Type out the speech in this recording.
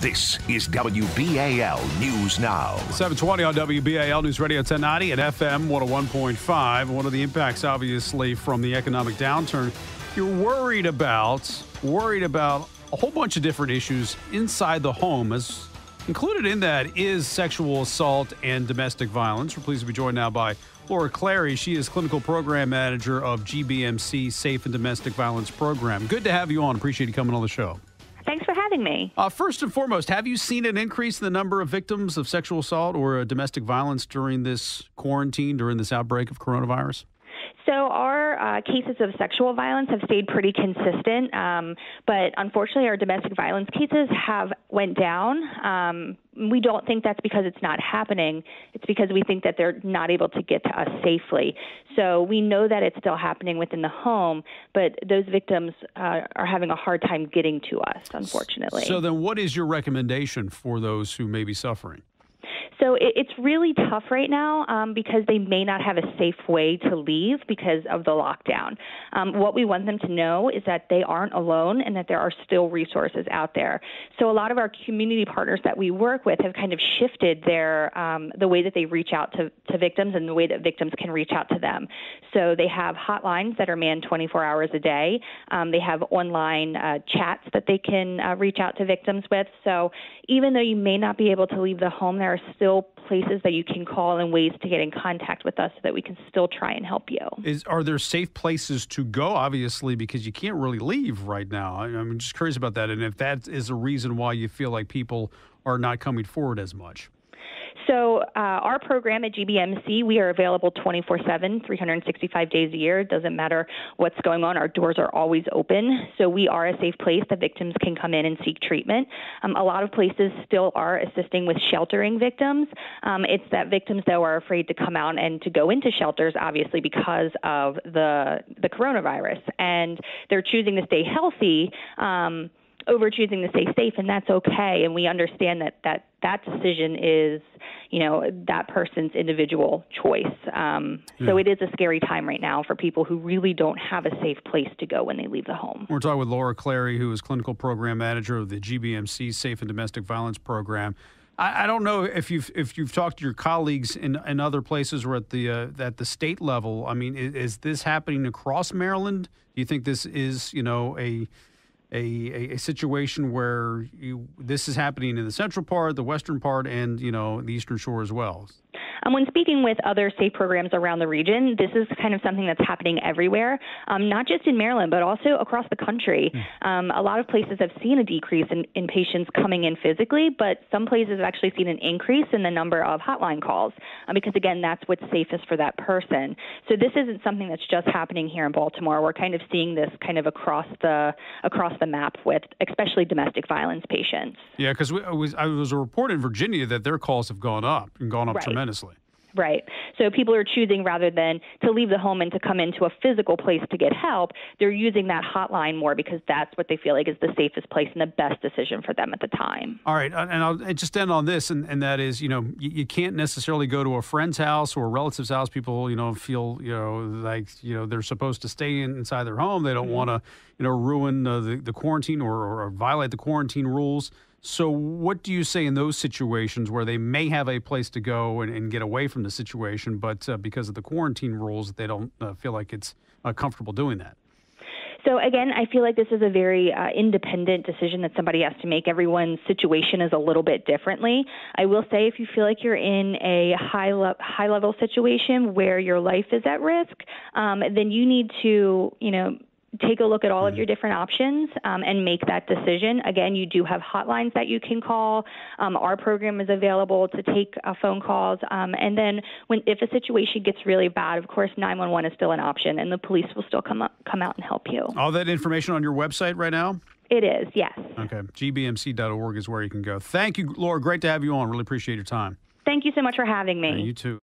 This is WBAL News Now. 720 on WBAL News Radio 1090 and FM 101.5. One of the impacts, obviously, from the economic downturn, you're worried about a whole bunch of different issues inside the home. As included in that is sexual assault and domestic violence. We're pleased to be joined now by Laura Clary. She is Clinical Program Manager of GBMC Safe and Domestic Violence Program. Good to have you on. Appreciate you coming on the show. Thanks for having me. First and foremost, have you seen an increase in the number of victims of sexual assault or domestic violence during this quarantine, during this outbreak of coronavirus? So our cases of sexual violence have stayed pretty consistent, but unfortunately our domestic violence cases have went down. We don't think that's because it's not happening. It's because we think that they're not able to get to us safely. So we know that it's still happening within the home, but those victims are having a hard time getting to us, unfortunately. So then what is your recommendation for those who may be suffering? So it's really tough right now because they may not have a safe way to leave because of the lockdown. What we want them to know is that they aren't alone and that there are still resources out there. So a lot of our community partners that we work with have kind of shifted their the way that they reach out to victims and the way that victims can reach out to them. So they have hotlines that are manned 24 hours a day. They have online chats that they can reach out to victims with. So even though you may not be able to leave the home, there are still places that you can call and ways to get in contact with us so that we can still try and help you. Are there safe places to go, obviously, because you can't really leave right now? I'm just curious about that, and if that is a reason why you feel like people are not coming forward as much. So our program at GBMC, we are available 24/7, 365 days a year. It doesn't matter what's going on. Our doors are always open. So we are a safe place that victims can come in and seek treatment. A lot of places still are assisting with sheltering victims. It's that victims, though, are afraid to come out and to go into shelters, obviously, because of the coronavirus. And they're choosing to stay healthy over choosing to stay safe, and that's okay. And we understand that decision is, that person's individual choice. So it is a scary time right now for people who really don't have a safe place to go when they leave the home. We're talking with Laura Clary, who is Clinical Program Manager of the GBMC Safe and Domestic Violence Program. I don't know if you've talked to your colleagues in other places or at the state level. I mean, is this happening across Maryland? Do you think this is, a situation where this is happening in the central part, the western part, and, the eastern shore as well? When speaking with other safe programs around the region, this is kind of something that's happening everywhere, not just in Maryland, but also across the country. A lot of places have seen a decrease in patients coming in physically, but some places have actually seen an increase in the number of hotline calls, because, again, that's what's safest for that person. So this isn't something that's just happening here in Baltimore. We're kind of seeing this kind of across the map with especially domestic violence patients. Yeah, because I was a report in Virginia that their calls have gone up right. Tremendously. Right. So people are choosing, rather than to leave the home and to come into a physical place to get help, they're using that hotline more because that's what they feel like is the safest place and the best decision for them at the time. All right. And I'll just end on this, and that is, you can't necessarily go to a friend's house or a relative's house. People, feel, they're supposed to stay inside their home. They don't want to, ruin the quarantine or violate the quarantine rules. So what do you say in those situations where they may have a place to go and get away from the situation, but because of the quarantine rules, they don't feel like it's comfortable doing that? So, again, I feel like this is a very independent decision that somebody has to make. Everyone's situation is a little bit differently. I will say, if you feel like you're in a high-level situation where your life is at risk, then you need to, take a look at all of your different options and make that decision. Again, you do have hotlines that you can call. Our program is available to take phone calls. And then if a situation gets really bad, of course, 911 is still an option, and the police will still come out and help you. All that information on your website right now? It is, yes. Okay. GBMC.org is where you can go. Thank you, Laura. Great to have you on. Really appreciate your time. Thank you so much for having me. You too.